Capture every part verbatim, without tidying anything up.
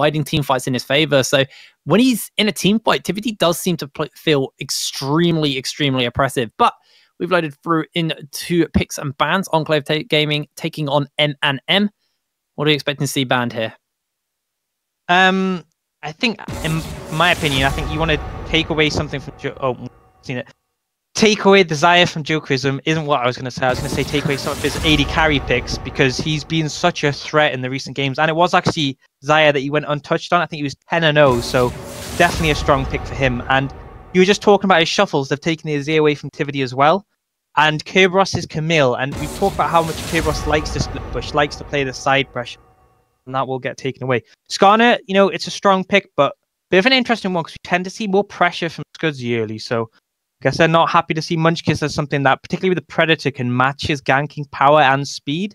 riding team fights in his favor. So when he's in a team fight, Tividi does seem to pl feel extremely, extremely oppressive. But we've loaded through in two picks and bans. Enclave ta Gaming taking on M N M. What are you expecting to see banned here? Um, I think, in my opinion, I think you want to take away something from... Jo oh, seen it. Take away desire from Jokerism isn't what I was going to say. I was going to say take away some of his A D carry picks, because he's been such a threat in the recent games. And it was actually Zaya that he went untouched on. I think he was ten and oh, so definitely a strong pick for him. And you were just talking about his shuffles. They've taken his A away from Tividi as well. And Kerberos is Camille. And we talked about how much Kerberos likes to split push, likes to play the side pressure. And that will get taken away. Skarner, you know, it's a strong pick, but bit of an interesting one because we tend to see more pressure from Scudzy early. So I guess they're not happy to see Munchkis as something that, particularly with the Predator, can match his ganking power and speed.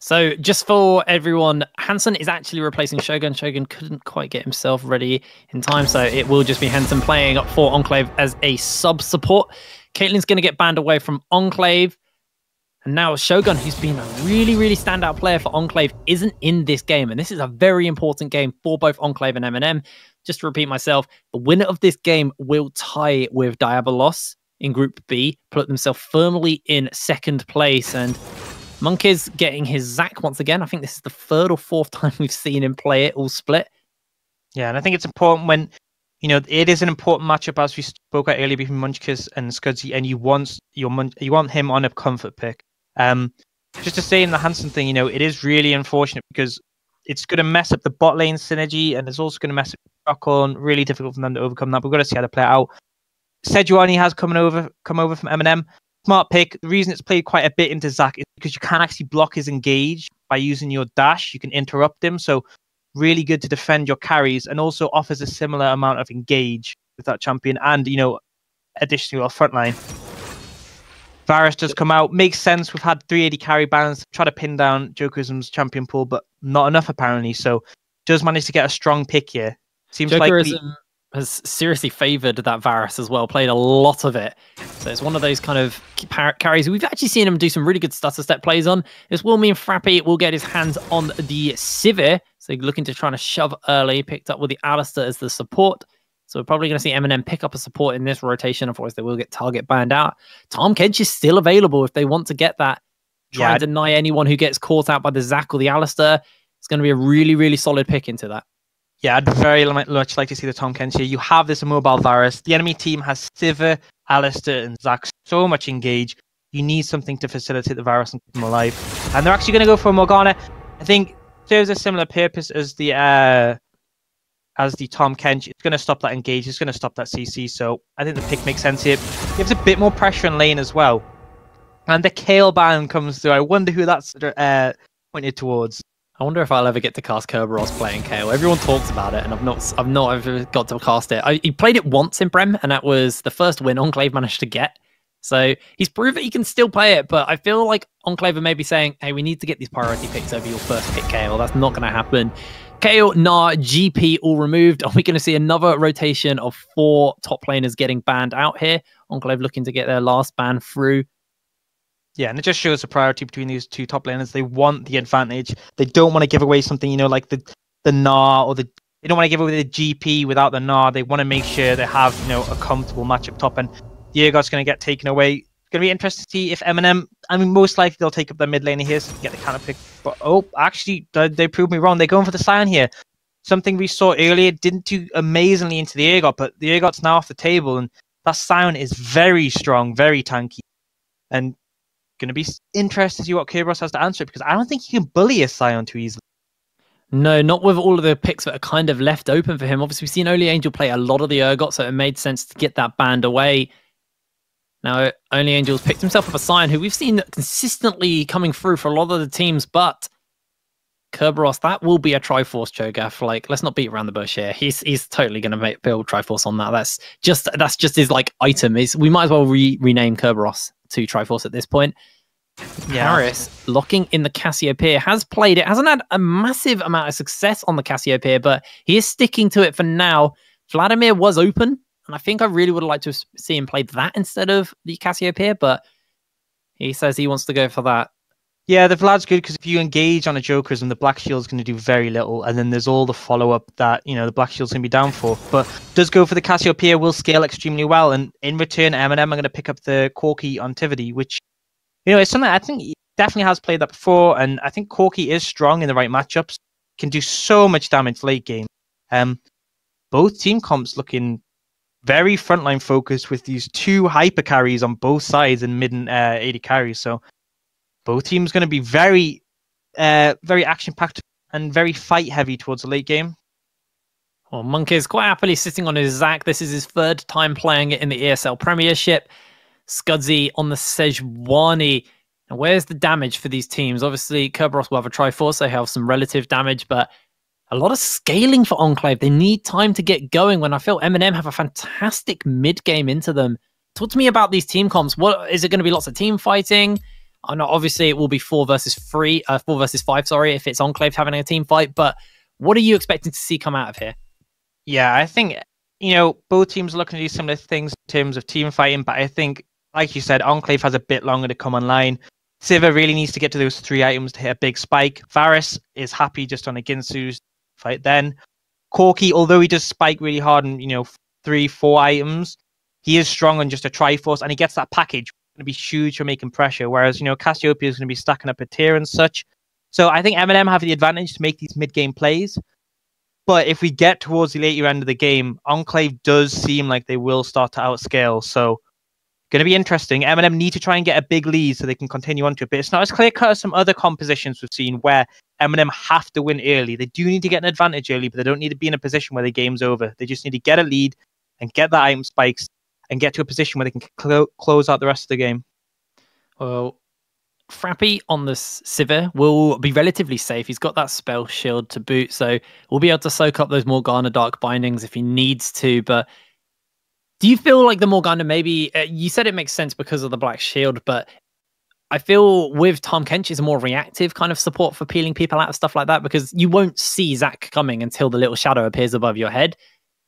So just for everyone, Hansen is actually replacing Shogun. Shogun couldn't quite get himself ready in time, so it will just be Hansen playing up for Enclave as a sub-support. Caitlin's going to get banned away from Enclave. And now Shogun, who's been a really, really standout player for Enclave, isn't in this game. And this is a very important game for both Enclave and M N M. Just to repeat myself, the winner of this game will tie with Diabolus in Group B, put themselves firmly in second place. And Monk is getting his Zack once again. I think this is the third or fourth time we've seen him play it all split. Yeah, and I think it's important when, you know, it is an important matchup, as we spoke about earlier, between Munchkis and Scudzy, and you want, your Mun you want him on a comfort pick. Um, just to say in the Hansen thing, you know, it is really unfortunate because it's going to mess up the bot lane synergy, and it's also going to mess up Stockholm. Really difficult for them to overcome that. But we've got to see how they play it out. Sejuani has come over, come over from M N M. Smart pick. The reason it's played quite a bit into Zack is because you can actually block his engage by using your dash. You can interrupt him. So really good to defend your carries, and also offers a similar amount of engage with that champion, and, you know, additionally our frontline. Varus does come out. Makes sense. We've had three A D carry bans. Try to pin down Jokerism's champion pool, but not enough apparently. So does manage to get a strong pick here. Seems Jokerism like we... has seriously favoured that Varus as well. Played a lot of it. So it's one of those kind of carries. We've actually seen him do some really good stutter step plays on. This will mean Frappy will get his hands on the Sivir. So looking to try to shove early. Picked up with the Alistar as the support. So we're probably going to see M N M pick up a support in this rotation. Otherwise, they will get target banned out. Tahm Kench is still available if they want to get that. Try yeah. and deny anyone who gets caught out by the Zack or the Alistar. It's going to be a really, really solid pick into that. Yeah, I'd very much like to see the Tahm Kench here. You have this immobile Varus. The enemy team has Sivir, Alistar, and Zack. So much engage. You need something to facilitate the Varus and keep them alive. And they're actually going to go for a Morgana. I think serves a similar purpose as the... Uh, as the Tahm Kench. It's going to stop that engage, it's going to stop that C C, so I think the pick makes sense here. Gives a bit more pressure in lane as well. And the Kayle ban comes through. I wonder who that's uh, pointed towards. I wonder if I'll ever get to cast Kerberos playing Kayle. Everyone talks about it, and I've not I've not ever got to cast it. I, he played it once in Prem, and that was the first win Enclave managed to get. So he's proved that he can still play it, but I feel like Enclave may be saying, hey, we need to get these priority picks over your first pick, Kayle. That's not going to happen. Kayle, Gnar, G P all removed. Are we going to see another rotation of four top laners getting banned out here? Enclave looking to get their last ban through. Yeah, and it just shows the priority between these two top laners. They want the advantage. They don't want to give away something, you know, like the, the Gnar or the... They don't want to give away the G P without the Gnar. They want to make sure they have, you know, a comfortable matchup top. And Yergot's going to get taken away. It's going to be interesting to see if M N M... I mean, most likely they'll take up their mid laner here so they can get the counter pick. But, oh, actually, they, they proved me wrong. They're going for the Scion here. Something we saw earlier didn't do amazingly into the Urgot, but the Urgot's now off the table, and that Scion is very strong, very tanky. And going to be interesting to see what Kerberos has to answer, because I don't think he can bully a Scion too easily. No, not with all of the picks that are kind of left open for him. Obviously, we've seen Only Angel play a lot of the Urgot, so it made sense to get that banned away. Now, Only Angel's picked himself up a Scion who we've seen consistently coming through for a lot of the teams, but Kerberos, that will be a Triforce Cho'Gath. Like, let's not beat around the bush here. He's he's totally going to build Triforce on that. That's just that's just his like item. Is we might as well re rename Kerberos to Triforce at this point. Yeah. Paris locking in the Cassiopeia, has played it, hasn't had a massive amount of success on the Cassiopeia, but he is sticking to it for now. Vladimir was open. And I think I really would like to see him play that instead of the Cassiopeia, but he says he wants to go for that Yeah, the Vlad's good because if you engage on a Jokerism, the Black Shield's going to do very little, and then there's all the follow-up that, you know, the Black Shield's going to be down for. But does go for the Cassiopeia, will scale extremely well, and in return, MnM are going to pick up the Corki on Tividi, which, you know, it's something I think he definitely has played that before, and I think Corki is strong in the right matchups, can do so much damage late game. Um, both team comps looking very frontline focused with these two hyper carries on both sides and mid and uh, A D carries, so... Both teams going to be very, uh, very action-packed and very fight-heavy towards the late game. Well, Monk is quite happily sitting on his Zack. This is his third time playing it in the E S L Premiership. Scudzy on the Sejuani. Now, where's the damage for these teams? Obviously, Kerberos will have a Triforce. They have some relative damage, but a lot of scaling for Enclave. They need time to get going when I feel MnM have a fantastic mid-game into them. Talk to me about these team comps. What, is it going to be lots of team fighting? I know obviously it will be four versus three, uh, four versus five. Sorry, if it's Enclave having a team fight. But what are you expecting to see come out of here? Yeah, I think you know both teams are looking to do similar things in terms of team fighting. But I think, like you said, Enclave has a bit longer to come online. Sivir really needs to get to those three items to hit a big spike. Varus is happy just on a Ginsu's fight. Then Corki, although he does spike really hard and you know three, four items, he is strong on just a Triforce, and he gets that package. Going to be huge for making pressure, whereas you know Cassiopeia is going to be stacking up a tier and such. So I think MnM have the advantage to make these mid-game plays, but if we get towards the later end of the game, Enclave does seem like they will start to outscale. So going to be interesting. MnM need to try and get a big lead so they can continue on to it, but it's not as clear-cut as some other compositions we've seen where MnM have to win early. They do need to get an advantage early, but they don't need to be in a position where the game's over. They just need to get a lead and get that item spikes and get to a position where they can cl close out the rest of the game. Well, Frappy on the Sivir will be relatively safe. He's got that spell shield to boot, so we'll be able to soak up those Morgana Dark Bindings if he needs to. But do you feel like the Morgana maybe... Uh, you said it makes sense because of the Black Shield, but I feel with Tahm Kench is a more reactive kind of support for peeling people out of stuff like that, because you won't see Zack coming until the little shadow appears above your head.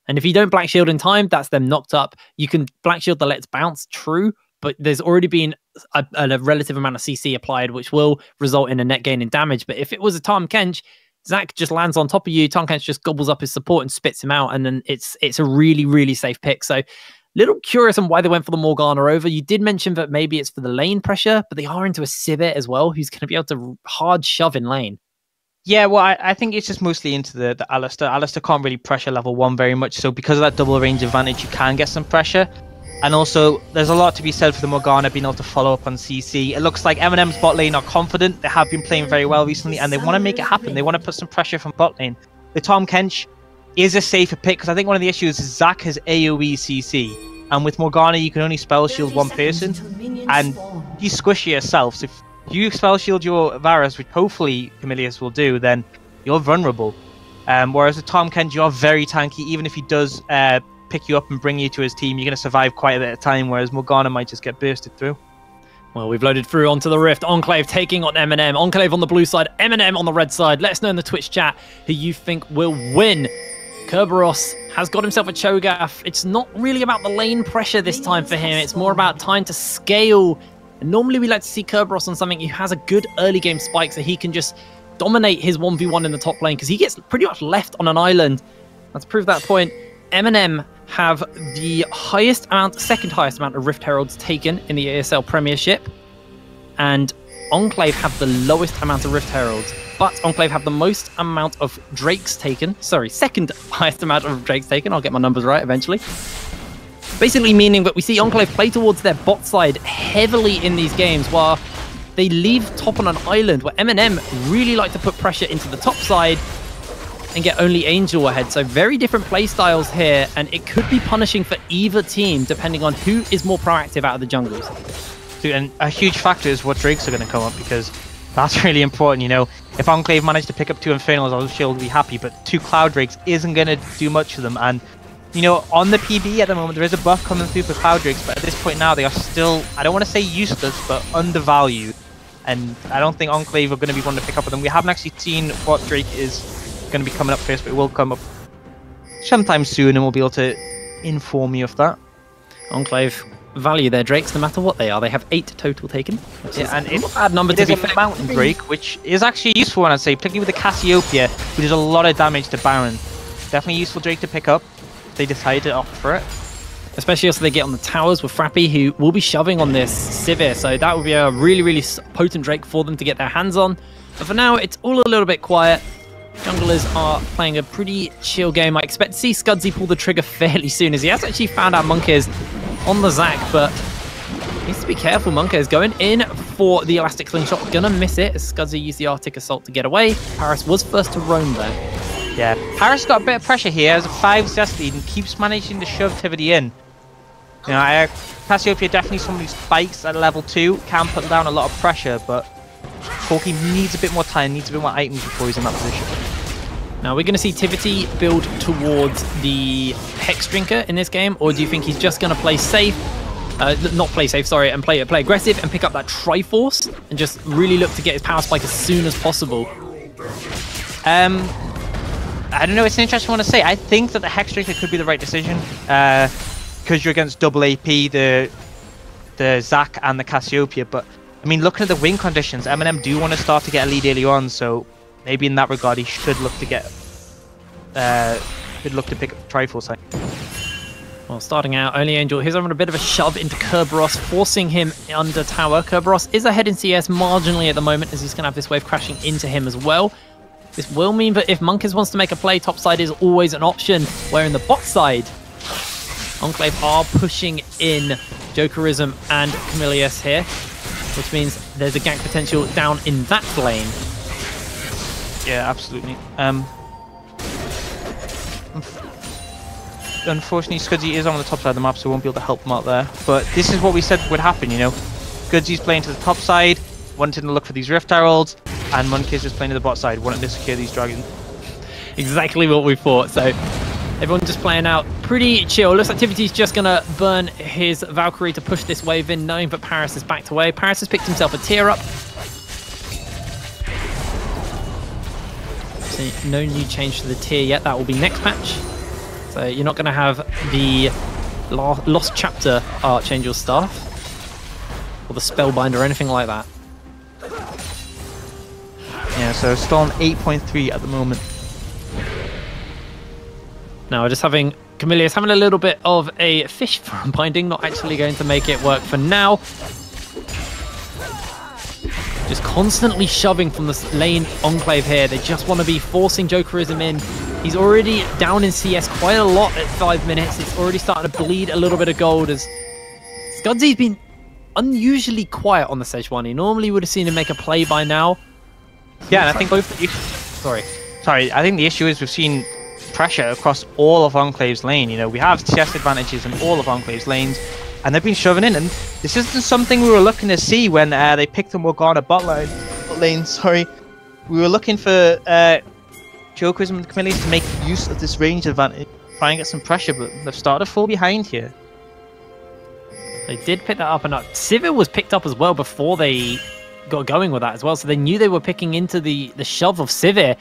And if you don't Black Shield in time, that's them knocked up. You can Black Shield the Let's Bounce, true, but there's already been a, a relative amount of C C applied, which will result in a net gain in damage. But if it was a Tahm Kench, Zack just lands on top of you, Tahm Kench just gobbles up his support and spits him out, and then it's it's a really, really safe pick. So a little curious on why they went for the Morgana over. You did mention that maybe it's for the lane pressure, but they are into a Sivir as well, who's going to be able to hard shove in lane. Yeah, well, I, I think it's just mostly into the, the Alistar. Alistar can't really pressure level one very much, so because of that double range advantage, you can get some pressure. And also, there's a lot to be said for the Morgana being able to follow up on C C. It looks like MnM's bot lane are confident. They have been playing very well recently, and they want to make it happen. They want to put some pressure from bot lane. The Tahm Kench is a safer pick, because I think one of the issues is Zack has AoE C C. And with Morgana, you can only spell shield one person, and you squishy yourself. So if you spell shield your Varus, which hopefully Camilius will do, then you're vulnerable. Um, whereas with Tahm Kench, you're very tanky. Even if he does uh, pick you up and bring you to his team, you're going to survive quite a bit of time, whereas Morgana might just get bursted through. Well, we've loaded through onto the Rift. Enclave taking on MnM. Enclave on the blue side, MnM on the red side. Let us know in the Twitch chat who you think will win. Kerberos has got himself a Cho'Gath. It's not really about the lane pressure this time for him. It's more about time to scale. And normally we like to see Kerberos on something who has a good early game spike so he can just dominate his one v one in the top lane, because he gets pretty much left on an island. Let's prove that point. MnM have the highest amount, second highest amount of Rift Heralds taken in the E S L Premiership, and Enclave have the lowest amount of Rift Heralds, but Enclave have the most amount of Drakes taken. Sorry, second highest amount of Drakes taken. I'll get my numbers right eventually. Basically meaning that we see Enclave play towards their bot side heavily in these games, while they leave top on an island, where MnM really like to put pressure into the top side and get Only Angel ahead. So very different play styles here, and it could be punishing for either team depending on who is more proactive out of the jungles. Dude, and a huge factor is what Drakes are going to come up, because that's really important. You know, if Enclave managed to pick up two Infernals, I was sure we'd be happy, but two Cloud Drakes isn't going to do much for them. And you know, on the P B at the moment, there is a buff coming through for Cloud Drakes, but at this point now, they are still, I don't want to say useless, but undervalued. And I don't think Enclave are going to be one to pick up with them. We haven't actually seen what Drake is going to be coming up first, but it will come up sometime soon, and we'll be able to inform you of that. Enclave value their drakes no matter what they are. They have eight total taken. Yeah, and it's a bad number to be fair. It is a mountain drake, which is actually useful when I say, particularly with the Cassiopeia, which does a lot of damage to Baron. Definitely a useful drake to pick up if they decide to opt for it. Especially also they get on the towers with Frappy, who will be shoving on this Sivir, so that would be a really, really potent drake for them to get their hands on. But for now, it's all a little bit quiet. Junglers are playing a pretty chill game. I expect to see Scudzy pull the trigger fairly soon, as he has actually found out Monkeys on the Zack, but needs to be careful. Monkeys going in for the elastic slingshot, gonna miss it, as Scudzy used the Arctic Assault to get away. Paris was first to roam though. Yeah, Paris got a bit of pressure here as a five zest lead and keeps managing to shove Tividi in. You know, uh, Cassiopeia definitely someone who spikes at level two, can put down a lot of pressure, but Corki needs a bit more time, needs a bit more items before he's in that position. Now we're going to see Tividi build towards the Hex Drinker in this game, or do you think he's just going to play safe, uh, not play safe, sorry, and play, play aggressive and pick up that Triforce and just really look to get his power spike as soon as possible? Um, I don't know, it's an interesting one to say. I think that the Hex Drinker could be the right decision. Uh... because you're against double A P, the the Zack and the Cassiopeia, but I mean, looking at the win conditions, M and M do want to start to get a lead early on, so maybe in that regard he should look to get uh, should look to pick up Triforce. Well, starting out, Only Angel, here's having a bit of a shove into Kerberos, forcing him under tower. Kerberos is ahead in C S marginally at the moment, as he's going to have this wave crashing into him as well. This will mean that if Monk wants to make a play, topside is always an option, where in the bot side, Enclave are pushing in Jokerism and Camilius here, which means there's a gank potential down in that lane. Yeah, absolutely. Um, unfortunately, Scudzy is on the top side of the map, so we won't be able to help him out there. But this is what we said would happen, you know. Scudzy's playing to the top side, wanting to look for these Rift Heralds, and Munchkis is playing to the bot side, wanting to secure these dragons. Exactly what we thought, so... Everyone just playing out pretty chill. Looks like Tividi's just going to burn his Valkyrie to push this wave in, knowing that Paris is backed away. Paris has picked himself a tier up. So no new change to the tier yet. That will be next patch. So you're not going to have the Lost Chapter Archangel staff or the Spellbinder or anything like that. Yeah, so still on eight point three at the moment. Now, just having Camilius having a little bit of a fish from binding, not actually going to make it work for now. Just constantly shoving from the lane Enclave here. They just want to be forcing Jokerism in. He's already down in C S quite a lot at five minutes. It's already starting to bleed a little bit of gold as Scudzy's been unusually quiet on the Sejuani. Normally, would have seen him make a play by now. Yeah, and I think both. Sorry, sorry. I think the issue is we've seen pressure across all of Enclave's lane. You know, we have chest advantages in all of Enclave's lanes, and they've been shoving in, and this isn't something we were looking to see when uh, they picked the Morgana bot lane, bot lane, sorry. We were looking for uh, Jokerism and Camilius to make use of this range advantage, try and get some pressure, but they've started to fall behind here. They did pick that up, and up. Sivir was picked up as well before they got going with that as well, so they knew they were picking into the, the shove of Sivir.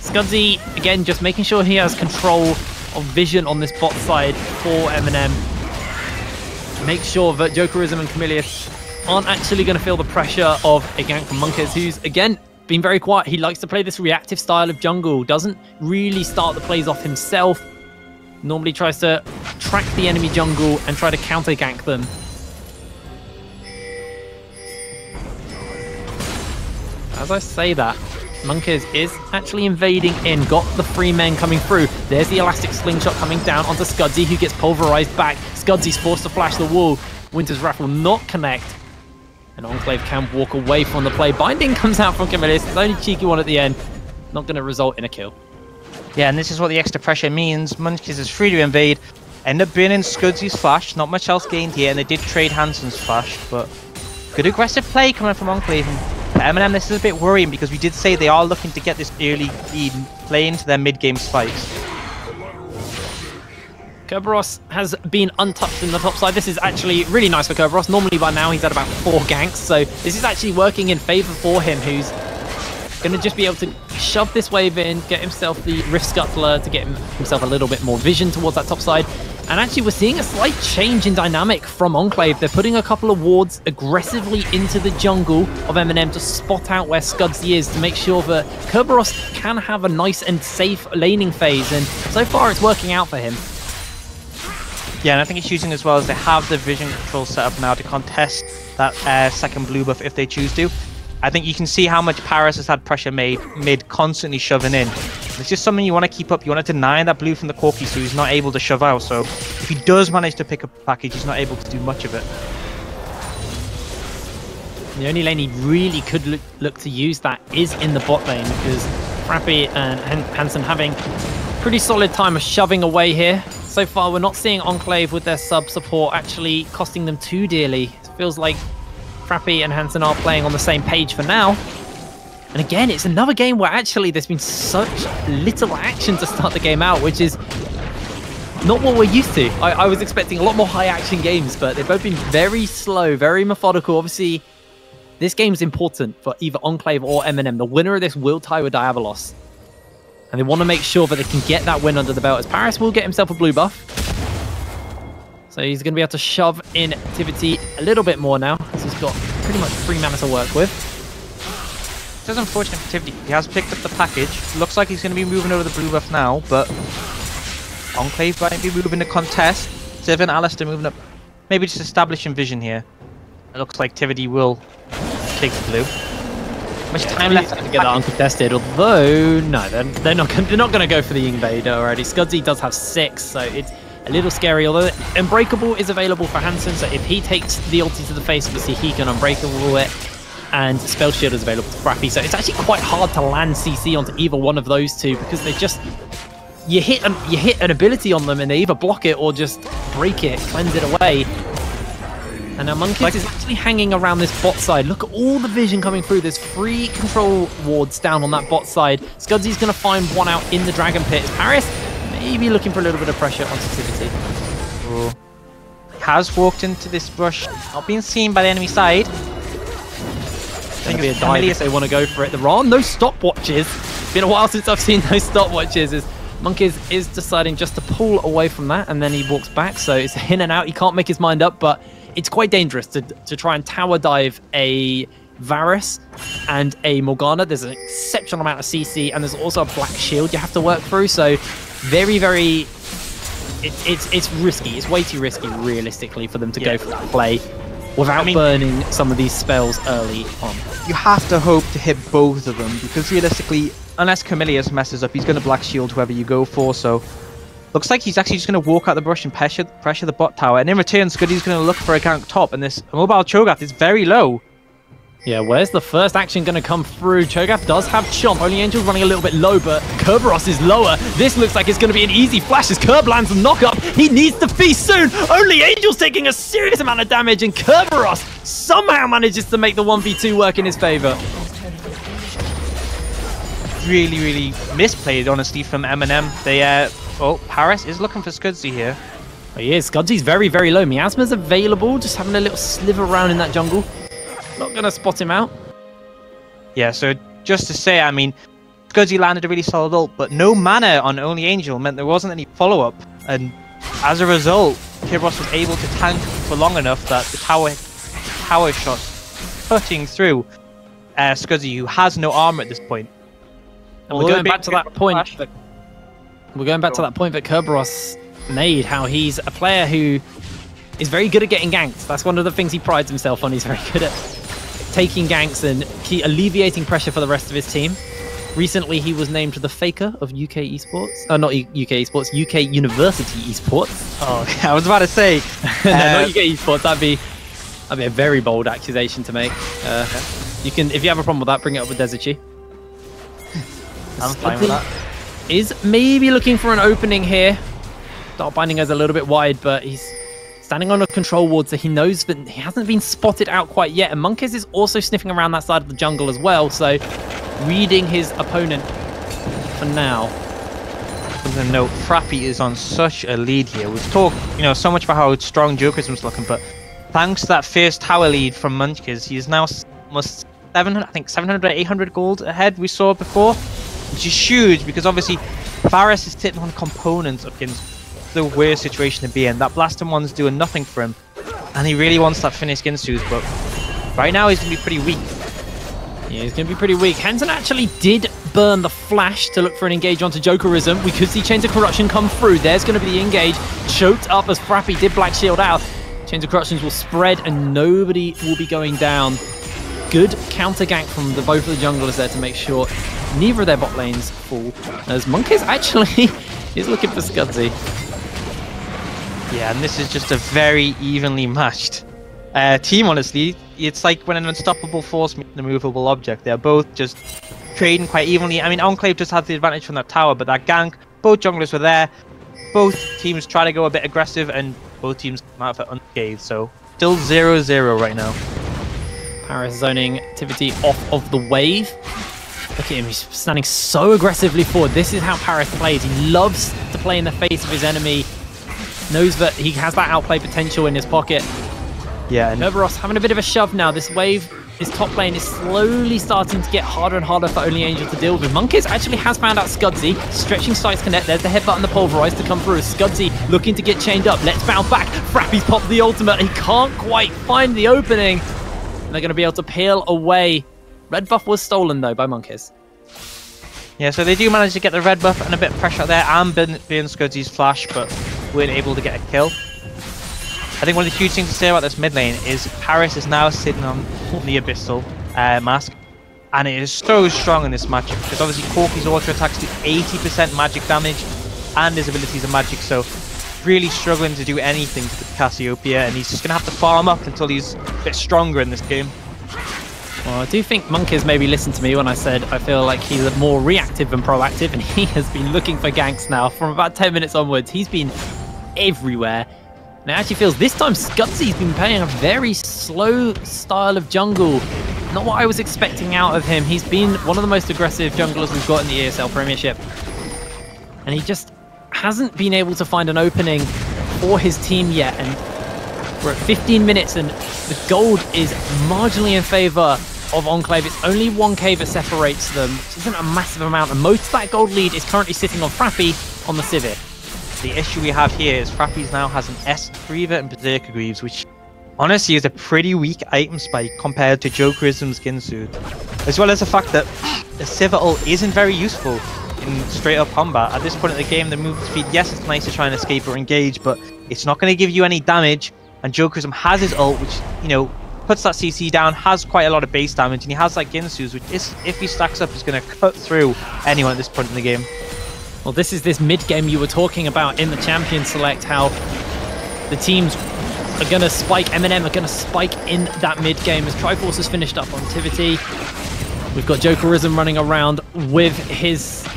Scudzy, again, just making sure he has control of vision on this bot side for M and M. Make sure that Jokerism and Camilius aren't actually going to feel the pressure of a gank from Monkeys, who's, again, been very quiet. He likes to play this reactive style of jungle, doesn't really start the plays off himself, normally tries to track the enemy jungle and try to counter-gank them. As I say that, Monkeys is actually invading in, got the three men coming through. There's the elastic slingshot coming down onto Scudzy, who gets pulverized back. Scudzy's forced to flash the wall. Winter's Wrath will not connect. And Enclave can walk away from the play. Binding comes out from Camilius. It's only a cheeky one at the end. Not going to result in a kill. Yeah, and this is what the extra pressure means. Munchkis is free to invade. End up burning Scudzy's flash. Not much else gained here, and they did trade Hansen's flash, but good aggressive play coming from Enclave. M and M, this is a bit worrying because we did say they are looking to get this early lead, play into their mid-game spikes. Kerberos has been untouched in the top side. This is actually really nice for Kerberos. Normally by now he's had about four ganks, so this is actually working in favour for him, who's going to just be able to shove this wave in, get himself the Rift Scuttler to get him, himself a little bit more vision towards that top side. And actually, we're seeing a slight change in dynamic from Enclave. They're putting a couple of wards aggressively into the jungle of M N M to spot out where Scudzy is, to make sure that Kerberos can have a nice and safe laning phase. And so far, it's working out for him. Yeah, and I think it's using as well as they have the vision control set up now to contest that uh, second blue buff if they choose to. I think you can see how much Paris has had pressure made, mid constantly shoving in. It's just something you want to keep up. You want to deny that blue from the Corki so he's not able to shove out. So if he does manage to pick up a package, he's not able to do much of it. The only lane he really could look, look to use that is in the bot lane, because Frappy and Hansen having pretty solid time of shoving away here. So far, we're not seeing Enclave with their sub support actually costing them too dearly. It feels like Frappy and Hansen are playing on the same page for now. And again, it's another game where actually there's been such little action to start the game out, which is not what we're used to. I, I was expecting a lot more high-action games, but they've both been very slow, very methodical. Obviously, this game's important for either Enclave or M N M. The winner of this will tie with Diabolus. And they want to make sure that they can get that win under the belt, as Paris will get himself a blue buff. So he's going to be able to shove in Tividi a little bit more now, because he's got pretty much free mana to work with. It is unfortunate for Tividi. He has picked up the package. Looks like he's going to be moving over the blue buff now, but Enclave might be moving the contest. Sivir and Alistar moving up. Maybe just establishing vision here. It looks like Tividi will take the blue. Much yeah, time left to get that uncontested, although no, they're, they're not they're not going to go for the invader already. Scudzy does have six, so it's a little scary. Although Unbreakable is available for Hansen, so if he takes the ulti to the face, obviously he can Unbreakable it. And Spell Shield is available to Frappy, so it's actually quite hard to land C C onto either one of those two, because they just you hit an, you hit an ability on them and they either block it or just break it, cleanse it away. And now Munchkis like, is actually hanging around this bot side. Look at all the vision coming through. There's three control wards down on that bot side. Scudzy's going to find one out in the Dragon Pit. Is Paris maybe looking for a little bit of pressure on Sensitivity? Oh. Has walked into this bush. Not being seen by the enemy side. Going to be a dive if they want to go for it. There are no stopwatches. It's been a while since I've seen those stopwatches. As Munchkis is deciding just to pull away from that, and then he walks back. So it's in and out. He can't make his mind up, but it's quite dangerous to, to try and tower dive a Varus and a Morgana. There's an exceptional amount of C C, and there's also a black shield you have to work through. So very, very... It, it's it's risky. It's way too risky, realistically, for them to yeah. go for that play without I mean, burning some of these spells early on. You have to hope to hit both of them, because realistically, unless Camilius messes up, he's going to black shield whoever you go for, so... Looks like he's actually just going to walk out the brush and pressure, pressure the bot tower. And in return, Scuddy's going to look for a gank top. And this mobile Cho'Gath is very low. Yeah, where's the first action going to come through? Cho'Gath does have Chomp. Only Angel's running a little bit low, but Kerberos is lower. This looks like it's going to be an easy flash as Kerb lands a knock-up. He needs to feast soon. Only Angel's taking a serious amount of damage. And Kerberos somehow manages to make the one v two work in his favor. Really, really misplayed, honestly, from M N M. They, uh... Oh, Paris is looking for Scudzy here. Oh, he is. Scudzy's very, very low. Miasma's available, just having a little sliver around in that jungle. Not going to spot him out. Yeah, so just to say, I mean, Scudzy landed a really solid ult, but no mana on Only Angel meant there wasn't any follow-up. And as a result, Kerberos was able to tank for long enough that the tower, tower shot cutting through uh, Scudzy, who has no armor at this point. And we're going back to that point. We're going back to that point that Kerberos made, how he's a player who is very good at getting ganks. That's one of the things he prides himself on. He's very good at taking ganks and keep alleviating pressure for the rest of his team. Recently, he was named the Faker of U K Esports. Oh, not U UK Esports, U K University Esports. Oh, I was about to say. no, uh, not U K Esports. That'd be, that'd be a very bold accusation to make. Uh, okay. You can, if you have a problem with that, bring it up with Desichi. I'm fine with that. Is maybe looking for an opening here. Darkbinding goes a little bit wide, but he's standing on a control ward, so he knows that he hasn't been spotted out quite yet. And Monk is also sniffing around that side of the jungle as well, so reading his opponent for now. Something to note, Frappy is on such a lead here. We've talked, you know, so much about how strong Jokerism's looking, but thanks to that first tower lead from Munchkis, he is now almost seven hundred, I think seven hundred, eight hundred gold ahead we saw before. Which is huge, because obviously Varus is sitting on components against the worst situation to be in. That Blasting Wand's doing nothing for him, and he really wants that finish Ginsu's, but right now he's going to be pretty weak. Yeah, he's going to be pretty weak. Hansen actually did burn the flash to look for an engage onto Jokerism. We could see Chains of Corruption come through. There's going to be the engage. Choked up as Frappy did Black Shield out. Chains of Corruptions will spread and nobody will be going down. Good counter gank from the both of the junglers there to make sure neither of their bot lanes fall. As Monk is actually is looking for Scudzy. Yeah, and this is just a very evenly matched uh, team, honestly. It's like when an unstoppable force meets an immovable object. They're both just trading quite evenly. I mean, Enclave just had the advantage from that tower, but that gank, both junglers were there. Both teams try to go a bit aggressive, and both teams come out of it unscathed. So, still zero zero right now. Paris zoning Tividi off of the wave. Look at him, he's standing so aggressively forward. This is how Paris plays. He loves to play in the face of his enemy. Knows that he has that outplay potential in his pocket. Yeah, and Kerberos having a bit of a shove now. This wave, his top lane is slowly starting to get harder and harder for Only Angel to deal with. Monkeys actually has found out Scudzy. Stretching sights connect. There's the headbutt and the pulverize to come through. Scudzy looking to get chained up. Let's bounce back. Frappy's popped the ultimate. He can't quite find the opening. And they're going to be able to peel away. Red buff was stolen, though, by Monkeys. Yeah, so they do manage to get the red buff and a bit of pressure there and being Scudzy's flash, but weren't able to get a kill. I think one of the huge things to say about this mid lane is Paris is now sitting on the Abyssal uh, Mask, and it is so strong in this matchup because obviously Corki's auto attacks do eighty percent magic damage and his abilities are magic, so really struggling to do anything to the Cassiopeia, and he's just going to have to farm up until he's a bit stronger in this game. Well, I do think Monkeys maybe listened to me when I said I feel like he's more reactive than proactive, and he has been looking for ganks now from about ten minutes onwards. He's been everywhere. And it actually feels this time Scudzy's been playing a very slow style of jungle. Not what I was expecting out of him. He's been one of the most aggressive junglers we've got in the E S L Premiership. And he just hasn't been able to find an opening for his team yet. And we're at fifteen minutes and the gold is marginally in favour of Enclave. It's only one K that separates them, which isn't a massive amount. And most of that gold lead is currently sitting on Frappy on the Sivir. The issue we have here is Frappy's now has an S Griever and Berserker Greaves, which honestly is a pretty weak item spike compared to Jokerism's Ginsu. As well as the fact that the Sivir ult isn't very useful in straight up combat. At this point in the game, the movement speed, yes, it's nice to try and escape or engage, but it's not going to give you any damage. And Jokerism has his ult, which, you know, puts that C C down, has quite a lot of base damage, and he has that Ginsu's, which is, if he stacks up, is going to cut through anyone at this point in the game. Well, this is this mid-game you were talking about in the Champion Select, how the teams are going to spike, M N M are going to spike in that mid-game as Triforce has finished up on Tividi. We've got Jokerism running around with his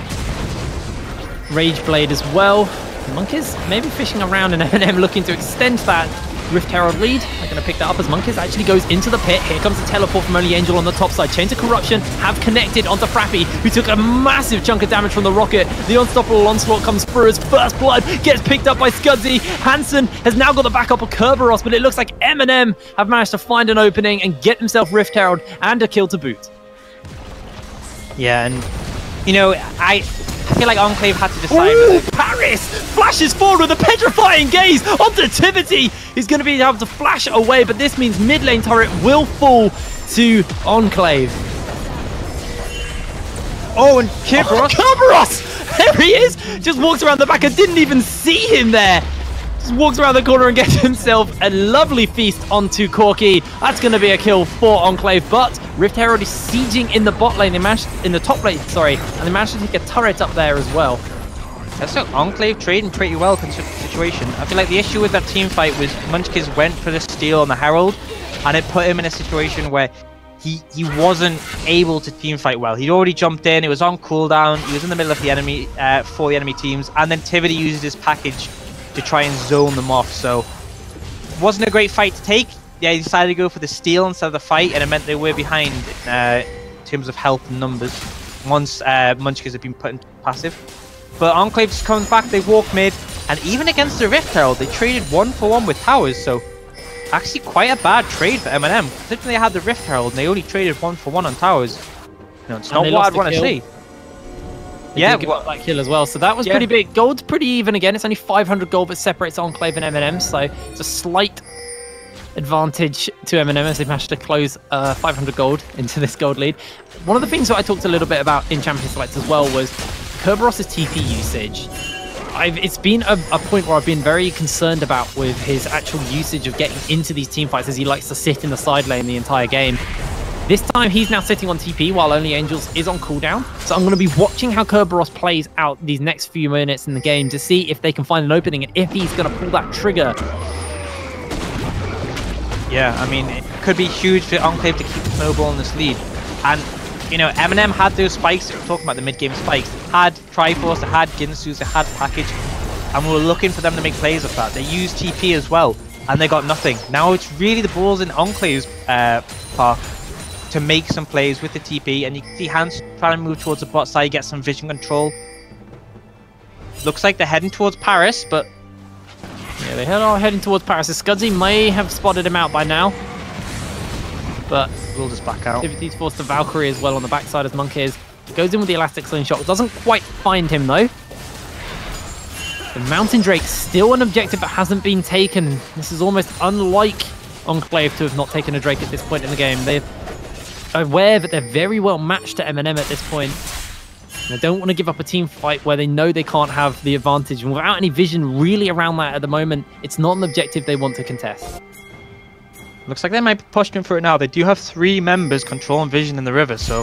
Rage Blade as well. Monkeys maybe fishing around, and M N M looking to extend that Rift Herald lead. They're going to pick that up as Monkeys actually goes into the pit. Here comes the teleport from Only Angel on the top side. Chains of Corruption have connected onto Frappy, who took a massive chunk of damage from the rocket. The unstoppable onslaught comes through as First Blood gets picked up by Scudzy. Hansen has now got the backup of Kerberos, but it looks like M N M have managed to find an opening and get themselves Rift Herald and a kill to boot. Yeah, and you know, I... I feel like Enclave had to decide. Ooh, Paris flashes forward with a petrifying gaze onto Tividi. He's going to be able to flash away, but this means mid lane turret will fall to Enclave. Oh, and Kerberos. Oh, Kerberos! There he is! Just walks around the back. I didn't even see him there. Just walks around the corner and gets himself a lovely feast onto Corki. That's going to be a kill for Enclave, but Rift Herald is sieging in the bot lane, they managed, in the top lane, sorry, and they managed to take a turret up there as well. That's not Enclave trading pretty well considering the situation. I feel like the issue with that team fight was Munchkis went for the steal on the Herald, and it put him in a situation where he, he wasn't able to team fight well. He'd already jumped in, it was on cooldown, he was in the middle of the enemy, uh, for the enemy teams, and then Tividi uses his package to try and zone them off, so wasn't a great fight to take. Yeah, he decided to go for the steal instead of the fight, and it meant they were behind uh, in terms of health and numbers once uh, Munchkis had been put into passive. But Enclave just comes back, they walk mid, and even against the Rift Herald, they traded one for one with towers, so actually quite a bad trade for M N M. Considering they had the Rift Herald and they only traded one for one on towers, you know, it's not what I'd want to see. They yeah, well, that kill as well. So that was yeah. pretty big. Gold's pretty even again. It's only five hundred gold that separates Enclave and M N M. So it's a slight advantage to M N M as they managed to close uh, five hundred gold into this gold lead. One of the things that I talked a little bit about in Champion Selects as well was Kerberos' T P usage. I've, it's been a, a point where I've been very concerned about with his actual usage of getting into these teamfights, as he likes to sit in the side lane the entire game. This time he's now sitting on T P while Only Angels is on cooldown. So I'm going to be watching how Kerberos plays out these next few minutes in the game to see if they can find an opening and if he's going to pull that trigger. Yeah, I mean, it could be huge for Enclave to keep snowballing this lead. And, you know, M N M had those spikes, we're talking about the mid-game spikes, had Triforce, they had Ginsu, they had Package, and we were looking for them to make plays of that. They used T P as well, and they got nothing. Now it's really the balls in Enclave's uh, park to make some plays with the T P, and you can see Hansen trying to move towards the bot side, get some vision control. Looks like they're heading towards Paris, but... Yeah, they are heading towards Paris. Scudzy may have spotted him out by now, but we'll just back out. Tividi's forced to Valkyrie as well on the backside as Monk is. Goes in with the Elastic Slingshot. Doesn't quite find him though. The Mountain Drake, still an objective that hasn't been taken. This is almost unlike Enclave to have not taken a Drake at this point in the game. They're aware that they're very well matched to M N M at this point. They don't want to give up a team fight where they know they can't have the advantage. And without any vision really around that at the moment, it's not an objective they want to contest. Looks like they might be pushing for it now. They do have three members controlling vision in the river, so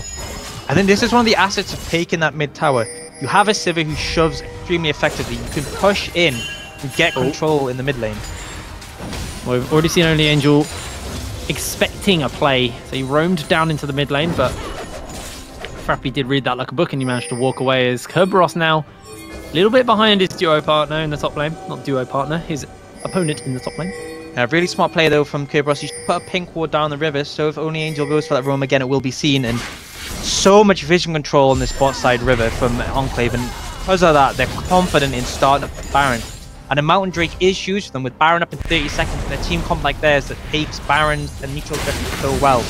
I think this is one of the assets of taking that mid tower. You have a Sivir who shoves extremely effectively. You can push in and get oh. control in the mid lane. Well, we've already seen Only Angel expecting a play. So he roamed down into the mid lane, but Frappy did read that like a book and he managed to walk away, as Kerberos now a little bit behind his duo partner in the top lane. Not duo partner, his opponent in the top lane. A really smart play though from Kerberos. You should put a pink ward down the river, so if Only Angel goes for that roam again, it will be seen. And so much vision control on this bot side river from Enclave, and because of that, they're confident in starting up with Baron. And a Mountain Drake is huge for them, with Baron up in thirty seconds, and a team comp like theirs that takes Barons and neutral Drake so well.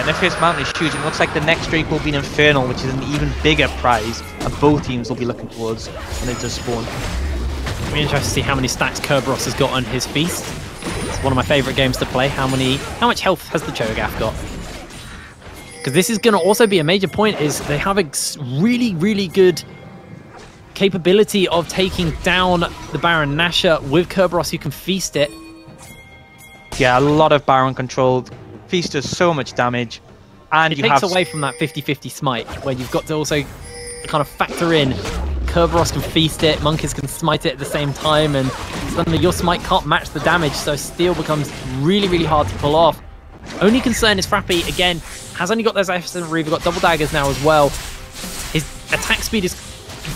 And if his mountain is huge, it looks like the next Drake will be an Infernal, which is an even bigger prize, and both teams will be looking towards when it does spawn. It'll be interesting to see how many stacks Kerberos has got on his feast. It's one of my favourite games to play. How many? How much health has the Cho'Gath got? Because this is going to also be a major point, is they have a really, really good capability of taking down the Baron Nashor with Kerberos, who can feast it. Yeah, a lot of Baron control. Feast does so much damage, and it you takes have... away from that fifty fifty smite, where you've got to also kind of factor in Kerberos can feast it, Monkeys can smite it at the same time, and suddenly your smite can't match the damage, so steel becomes really, really hard to pull off. Only concern is Frappy, again, has only got those F seven Reaver, got double daggers now as well. His attack speed is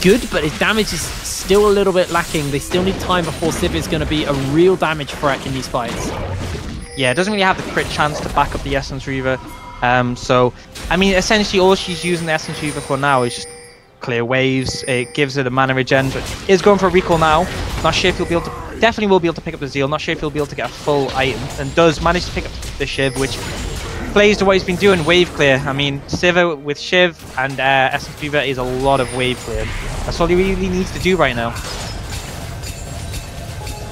good, but his damage is still a little bit lacking. They still need time before Sivir is going to be a real damage threat in these fights. Yeah, it doesn't really have the crit chance to back up the Essence Reaver. Um, so, I mean, essentially all she's using the Essence Reaver for now is just clear waves. It gives it a mana regen, but is going for a recall now. Not sure if he'll be able to... Definitely will be able to pick up the Zeal. Not sure if he'll be able to get a full item. And does manage to pick up the Shiv, which plays to what he's been doing, wave clear. I mean, Sivir with Shiv and uh, Essence Reaver is a lot of wave clear. That's all he really needs to do right now.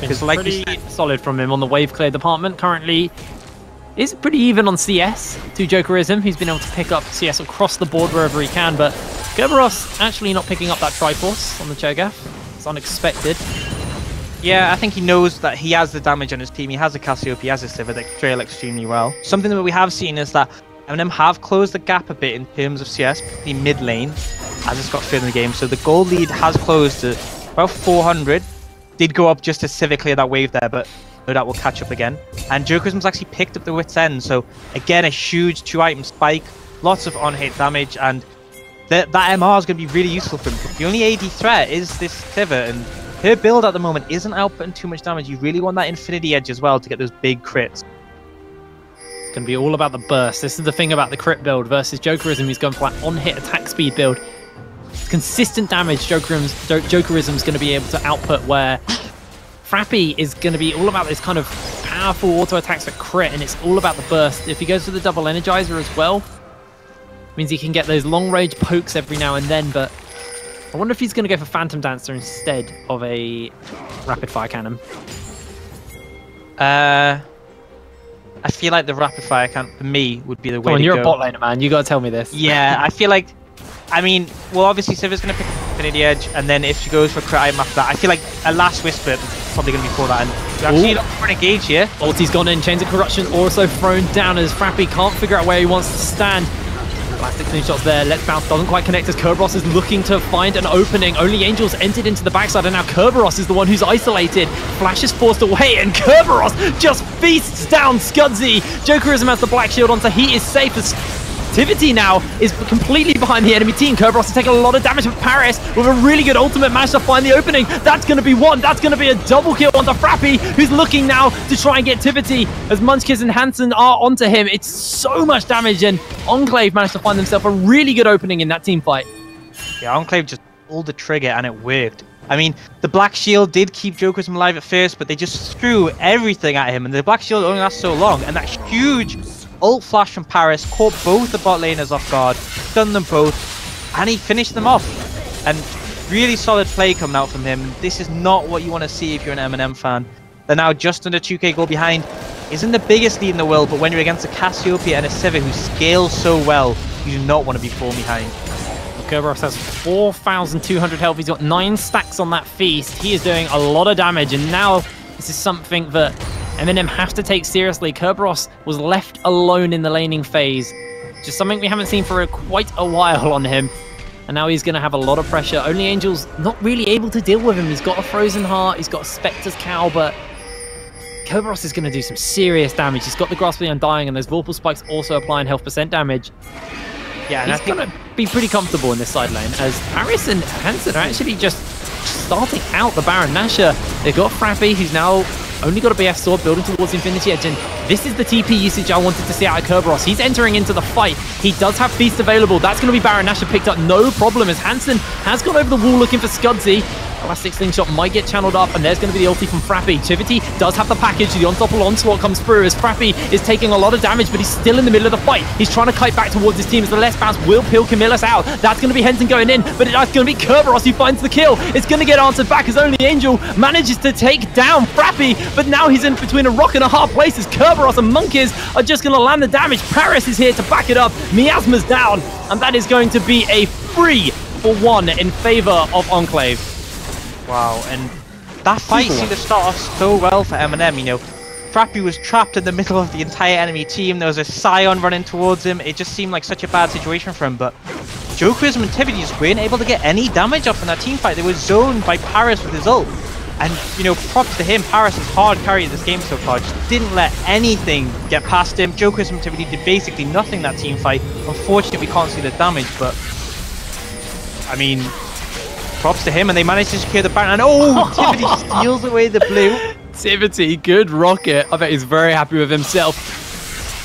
Because like pretty solid from him on the wave clear department. Currently is pretty even on C S to Jokerism. He's been able to pick up C S across the board wherever he can, but Kerberos actually not picking up that Triforce on the Cho'Gath. It's unexpected. Yeah, I think he knows that he has the damage on his team. He has a Cassiopeia, he has a Sivir that trail extremely well. Something that we have seen is that M N M have closed the gap a bit in terms of C S, the mid lane, as it's got further in the game. So the gold lead has closed to about four hundred. Did go up just to Sivir clear that wave there, but no doubt will catch up again. And Jokerism's actually picked up the Wit's End, so again, a huge two-item spike, lots of on-hit damage, and th that M R is going to be really useful for him. The only A D threat is this Sivir, and her build at the moment isn't outputting too much damage. You really want that Infinity Edge as well to get those big crits. It's going to be all about the burst. This is the thing about the crit build versus Jokerism, who's going for that on-hit attack speed build. Consistent damage Jokerism's, Jokerism's going to be able to output, where Frappy is going to be all about this kind of powerful auto attacks that crit, and it's all about the burst. If he goes for the double energizer as well, means he can get those long range pokes every now and then, but I wonder if he's going to go for Phantom Dancer instead of a Rapid Fire Cannon. Uh, I feel like the Rapid Fire Cannon, for me, would be the way Come on, to you're go. You're a bot laner, man. You got to tell me this. Yeah, I feel like... I mean, well, obviously, Sivir's going to pick up Infinity Edge, and then if she goes for Crit Item after that, I feel like a Last Whisper is probably going to be for that. And actually, not for an engage here. Ulti's gone in. Chains of Corruption also thrown down as Frappy can't figure out where he wants to stand. Plastic clean shots there. Let's Bounce doesn't quite connect as Kerberos is looking to find an opening. Only Angels entered into the backside, and now Kerberos is the one who's isolated. Flash is forced away, and Kerberos just feasts down Scudzy. Jokerism has the black shield on, so he is safe as... Tividi now is completely behind the enemy team. Kerberos has taken a lot of damage from Paris with a really good ultimate match to find the opening. That's going to be one. That's going to be a double kill onto Frappy, who's looking now to try and get Tividi as Munchkis and Hansen are onto him. It's so much damage, and Enclave managed to find themselves a really good opening in that team fight. Yeah, Enclave just pulled the trigger and it worked. I mean, the Black Shield did keep Jokerism alive at first, but they just threw everything at him, and the Black Shield only lasts so long, and that huge ult flash from Paris caught both the bot laners off guard, stunned them both, and he finished them off. And really solid play coming out from him. This is not what you want to see if you're an M and M fan. They're now just under two K goal behind. Isn't the biggest lead in the world, but when you're against a Cassiopeia and a Sivir who scale so well, you do not want to be falling behind. Kerberos has four thousand two hundred health. He's got nine stacks on that feast. He is doing a lot of damage, and now this is something that M and M have to take seriously. Kerberos was left alone in the laning phase. Just something we haven't seen for a, quite a while on him. And now he's going to have a lot of pressure. Only Angel's not really able to deal with him. He's got a Frozen Heart. He's got a Spectre's Cow, but Kerberos is going to do some serious damage. He's got the Grasp of the Undying, and those Vorpal Spikes also applying health percent damage. Yeah, and he's going to be pretty comfortable in this side lane, as Paris and Hansen are actually just starting out the Baron Nashor. They've got Frappy, who's now only got a B F sword, building towards Infinity Edge, and this is the T P usage I wanted to see out of Kerberos. He's entering into the fight. He does have Feast available. That's going to be Baron Nashor picked up, no problem, as Hansen has gone over the wall looking for Scudzy. Elastic Slingshot might get channeled up, and there's going to be the ulti from Frappy. Tividi does have the package. The Unstoppable Onslaught comes through as Frappy is taking a lot of damage, but he's still in the middle of the fight. He's trying to kite back towards his team as the less bounce will peel Camilius out. That's going to be Henson going in, but that's going to be Kerberos who finds the kill. It's going to get answered back as Only Angel manages to take down Frappy, but now he's in between a rock and a hard place as Kerberos and Monkeys are just going to land the damage. Paris is here to back it up. Miasma's down, and that is going to be a three for one in favor of Enclave. Wow, and that fight seemed to start off so well for M and M, you know. Frappy was trapped in the middle of the entire enemy team. There was a Scion running towards him. It just seemed like such a bad situation for him, but Jokerism and Tividi just weren't able to get any damage off in that team fight. They were zoned by Paris with his ult. And, you know, props to him, Paris has hard carried this game so far. Just didn't let anything get past him. Jokerism and Tividi did basically nothing in that team fight. Unfortunately, we can't see the damage, but... I mean... props to him, and they managed to secure the Baron. And oh, Tividi steals away the blue. Tividi, good rocket. I bet he's very happy with himself.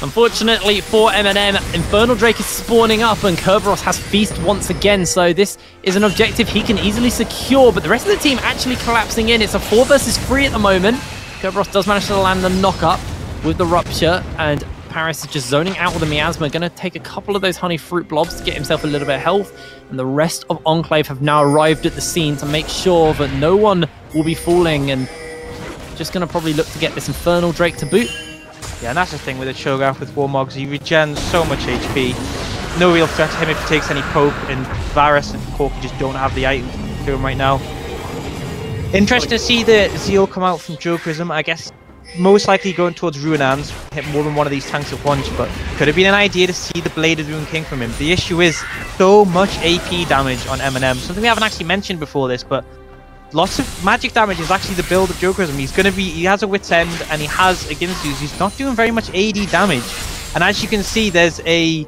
Unfortunately for M and M, Infernal Drake is spawning up, and Kerberos has Feast once again, so this is an objective he can easily secure, but the rest of the team actually collapsing in. It's a four versus three at the moment. Kerberos does manage to land the knock-up with the Rupture, and Paris is just zoning out with the Miasma, going to take a couple of those Honey Fruit blobs to get himself a little bit of health. And the rest of Enclave have now arrived at the scene to make sure that no one will be falling, and just going to probably look to get this Infernal Drake to boot. Yeah, and that's the thing with the Cho'Gath with Warmogs, he regens so much H P. No real threat to him if he takes any poke, and Varus and Corki just don't have the items to him right now. Interesting to see the Zeal come out from Jokerism, I guess. Most likely going towards Ruinans, hit more than one of these tanks at once, but could have been an idea to see the Blade of the Rune King from him. The issue is so much A P damage on M and M, something we haven't actually mentioned before this, but lots of magic damage is actually the build of Jokerism. He's going to be, he has a Wit's End and he has a Ginsu, he's not doing very much A D damage. And as you can see, there's a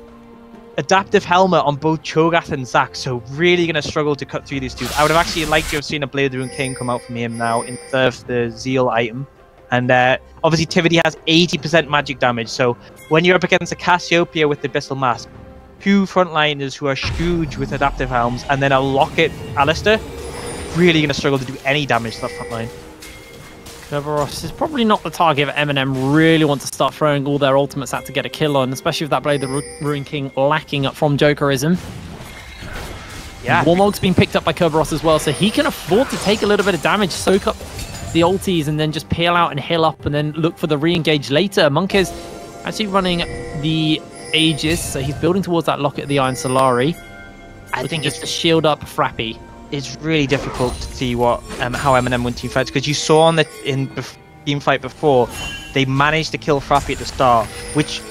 adaptive helmet on both Cho'Gath and Zack, so really going to struggle to cut through these dudes. I would have actually liked to have seen a Blade of the Rune King come out from him now instead of the Zeal item. And uh, obviously Tividi has eighty percent magic damage, so when you're up against a Cassiopeia with the Abyssal Mask, two frontliners who are huge with adaptive helms, and then a Locket Alistar, really going to struggle to do any damage to that frontline. Kerberos is probably not the target that M and M really want to start throwing all their ultimates at to get a kill on, especially with that Blade of the Rune King lacking up from Jokerism. Yeah. Warmog's been picked up by Kerberos as well, so he can afford to take a little bit of damage, soak up the ultis, and then just peel out and heal up, and then look for the re-engage later. Monk is actually running the Aegis, so he's building towards that locket of the Iron Solari. I think it's the shield up Frappy. It's really difficult to see what um, how MnM win team fights, because you saw on the in team fight before they managed to kill Frappy at the start, which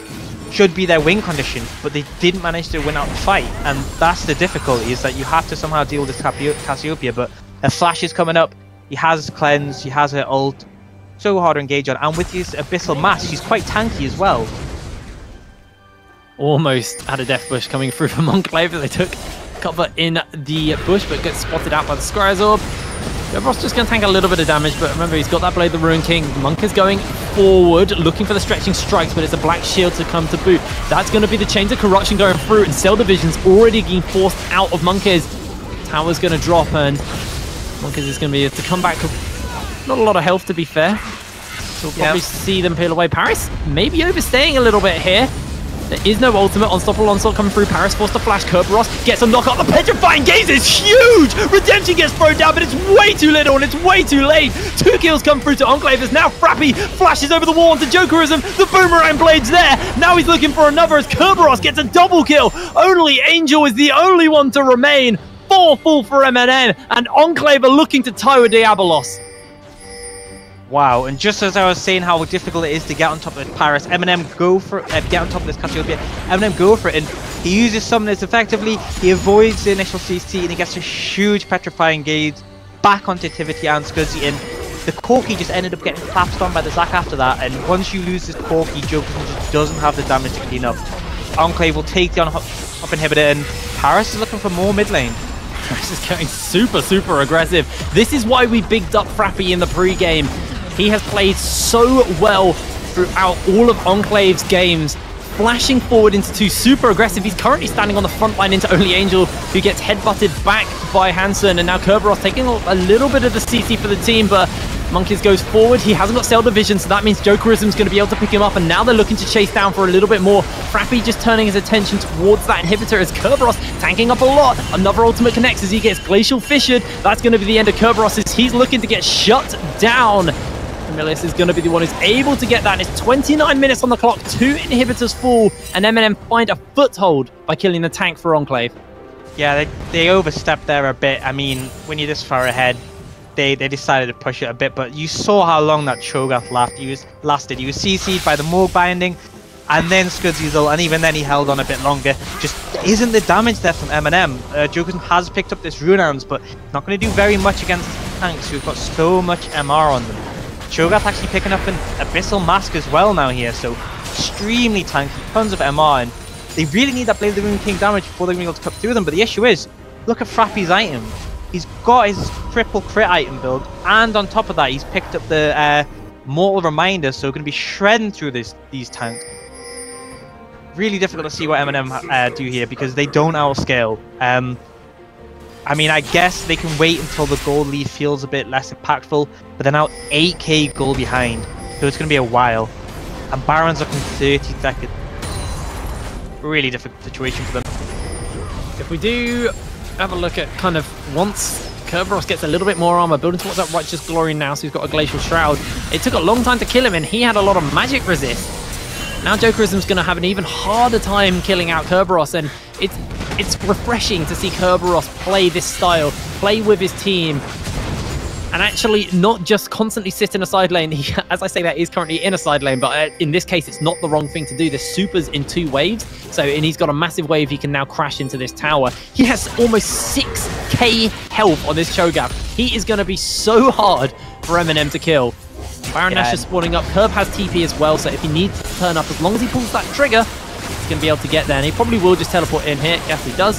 should be their win condition, but they didn't manage to win out the fight, and that's the difficulty, is that you have to somehow deal with Cassiopeia. But a flash is coming up, he has cleanse, he has her ult, so hard to engage on, and with his abyssal mass, she's quite tanky as well. Almost had a death bush coming through from Enclave, but they took cover in the bush, but gets spotted out by the Squires Orb. Kerberos just going to tank a little bit of damage, but remember, he's got that Blade of the Rune King. Monk is going forward, looking for the stretching strikes, but it's a black shield to come to boot. That's going to be the Chains of Corruption going through, and Cell Division's already being forced out of Monkeys. Tower's going to drop, and Monkeys is going to be able to come back. Not a lot of health, to be fair. So we'll probably yep. see them peel away. Paris maybe overstaying a little bit here. There is no ultimate. Unstoppable Onslaught coming through. Paris forced to flash. Kerberos gets a knockout. The Petrifying Gaze is huge! Redemption gets thrown down, but it's way too little and it's way too late. Two kills come through to Enclave. As now Frappy flashes over the wall onto Jokerism. The Boomerang Blade's there. Now he's looking for another as Kerberos gets a double kill. Only Angel is the only one to remain. Four full for MnM, and Enclave are looking to tie with Diabolus. Wow, and just as I was saying how difficult it is to get on top of Paris, MnM go for uh, get on top of this Cassiopeia. MnM go for it, and he uses Summoners effectively. He avoids the initial C C, and he gets a huge Petrifying Gaze back onto Tividi and Scudzy, and the Corki just ended up getting collapsed on by the Zack after that, and once you lose this Corki, Jokerism just doesn't have the damage to clean up. Enclave will take the on-hop inhibitor, and Paris is looking for more mid lane. Paris is getting super, super aggressive. This is why we bigged up Frappy in the pre-game. He has played so well throughout all of Enclave's games, flashing forward into two, super aggressive. He's currently standing on the front line into Only Angel, who gets headbutted back by Hansen, and now Kerberos taking a little bit of the C C for the team, but Monkeys goes forward. He hasn't got Cell Division, so that means Jokerism's going to be able to pick him up, and now they're looking to chase down for a little bit more. Frappy just turning his attention towards that inhibitor as Kerberos tanking up a lot. Another ultimate connects as he gets Glacial Fissured. That's going to be the end of Kerberos as he's looking to get shut down. Camilius is going to be the one who's able to get that, and it's twenty-nine minutes on the clock, two inhibitors fall, and MnM find a foothold by killing the tank for Enclave. Yeah, they, they overstepped there a bit. I mean, when you're this far ahead, they, they decided to push it a bit, but you saw how long that Cho'Gath laughed. He was, lasted. He was C C'd by the Morg Binding, and then Scudzy's ult, and even then he held on a bit longer. Just isn't the damage there from MnM. Uh, Jokerism has picked up this Runehounds, but not going to do very much against tanks who've got so much M R on them. Cho'Gath actually picking up an Abyssal Mask as well now here, so extremely tanky, tons of M R, and they really need that Blade of the Rune King damage before they're going to be able to cut through them. But the issue is, look at Frappy's item. He's got his triple crit item build, and on top of that, he's picked up the uh, Mortal Reminder, so going to be shredding through this, these tanks. Really difficult to see what MnM uh, do here, because they don't outscale. Um, I mean, I guess they can wait until the gold lead feels a bit less impactful, but they're now eight K gold behind, so it's going to be a while. And Baron's looking thirty seconds. Really difficult situation for them. If we do have a look at kind of once Kerberos gets a little bit more armor, building towards that Righteous Glory now, so he's got a Glacial Shroud. It took a long time to kill him, and he had a lot of magic resist. Now Jokerism's going to have an even harder time killing out Kerberos, and it's it's refreshing to see Kerberos play this style, play with his team, and actually not just constantly sit in a side lane. He, as I say that, is currently in a side lane, but in this case, it's not the wrong thing to do. There's supers in two waves, so and he's got a massive wave he can now crash into this tower. He has almost six K health on this Cho'Gath. He is going to be so hard for MnM to kill. Baron Nash is spawning up. Kerb has T P as well, so if he needs to turn up, as long as he pulls that trigger, he's going to be able to get there, and he probably will just teleport in here. Yes, he does.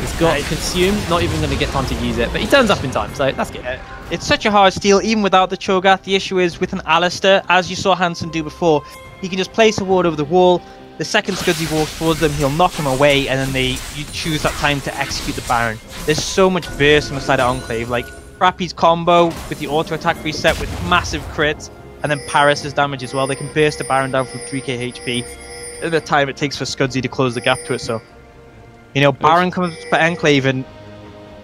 He's got consumed. Not even going to get time to use it, but he turns up in time, so that's good. It's such a hard steal, even without the Cho'Gath. The issue is, with an Alistar, as you saw Hansen do before, he can just place a ward over the wall. The second Scudzy walks towards them, he'll knock him away, and then they you choose that time to execute the Baron. There's so much burst on the side of Enclave, like Frappy's combo with the auto-attack reset with massive crits, and then Paris' damage as well. They can burst the Baron down from three K H P. The time it takes for Scudzy to close the gap to it, so You know, Baron comes for Enclave and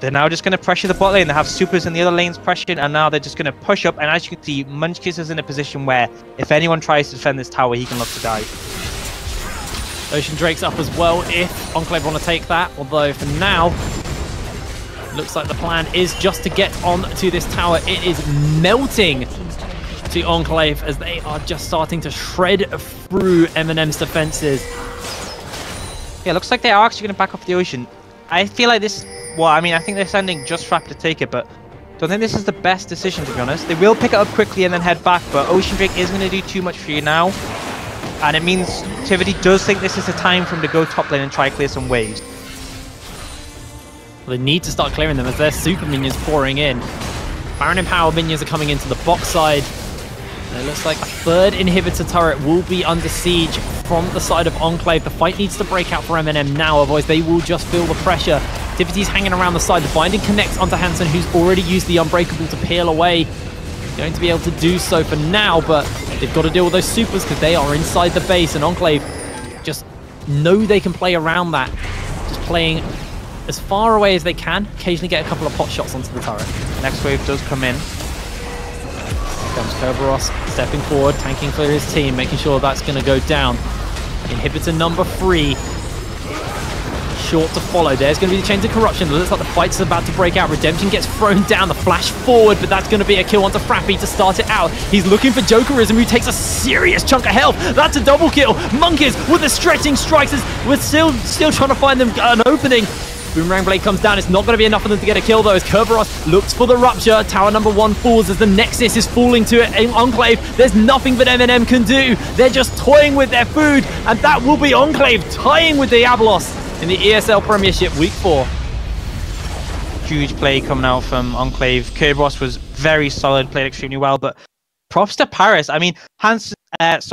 they're now just going to pressure the bot lane. They have supers in the other lanes pressuring, and now they're just going to push up. And as you can see, Munchkis is in a position where if anyone tries to defend this tower, he can look to die. Ocean Drake's up as well if Enclave want to take that, although for now, looks like the plan is just to get on to this tower. It is melting to Enclave as they are just starting to shred through M N M's defenses. Yeah, looks like they are actually going to back off the Ocean. I feel like this, well, I mean, I think they're sending just Frappy to take it, but don't think this is the best decision, to be honest. They will pick it up quickly and then head back, but Ocean Drake isn't going to do too much for you now. And it means Tividi does think this is the time for him to go top lane and try to clear some waves. Well, they need to start clearing them as their super minions pouring in. Baron and Power minions are coming into the box side. And it looks like a third inhibitor turret will be under siege from the side of Enclave. The fight needs to break out for M N M now, otherwise they will just feel the pressure. Tividi's hanging around the side. The binding connects onto Hansen, who's already used the Unbreakable to peel away. Going to be able to do so for now, but they've got to deal with those supers because they are inside the base, and Enclave just know they can play around that. Just playing as far away as they can, occasionally get a couple of pot shots onto the turret. Next wave does come in. Here comes Kerberos, stepping forward, tanking for his team, making sure that's going to go down. Inhibitor number three. Short to follow. There's going to be the Chains of Corruption. It looks like the fight's about to break out. Redemption gets thrown down. The flash forward, but that's going to be a kill onto Frappy to start it out. He's looking for Jokerism, who takes a serious chunk of health. That's a double kill. Monkeys with the stretching strikes. We're still, still trying to find them an opening. Boomerang Blade comes down. It's not going to be enough for them to get a kill, though, as Kerberos looks for the Rupture. Tower number one falls as the Nexus is falling to it. Enclave, there's nothing that M N M can do. They're just toying with their food, and that will be Enclave tying with Diabolus in the E S L Premiership Week four. Huge play coming out from Enclave. Kerberos was very solid, played extremely well, but props to Paris. I mean, Hansen, uh, sorry,